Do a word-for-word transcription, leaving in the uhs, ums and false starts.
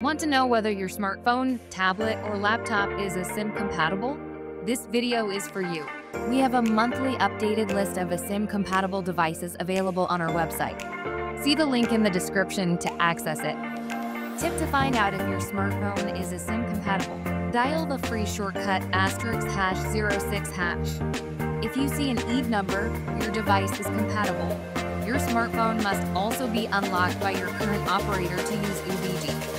Want to know whether your smartphone, tablet, or laptop is eSIM compatible? This video is for you. We have a monthly updated list of eSIM compatible devices available on our website. See the link in the description to access it. Tip to find out if your smartphone is eSIM compatible. Dial the free shortcut asterisk hash zero six hash. If you see an E V number, your device is compatible. Your smartphone must also be unlocked by your current operator to use U B G.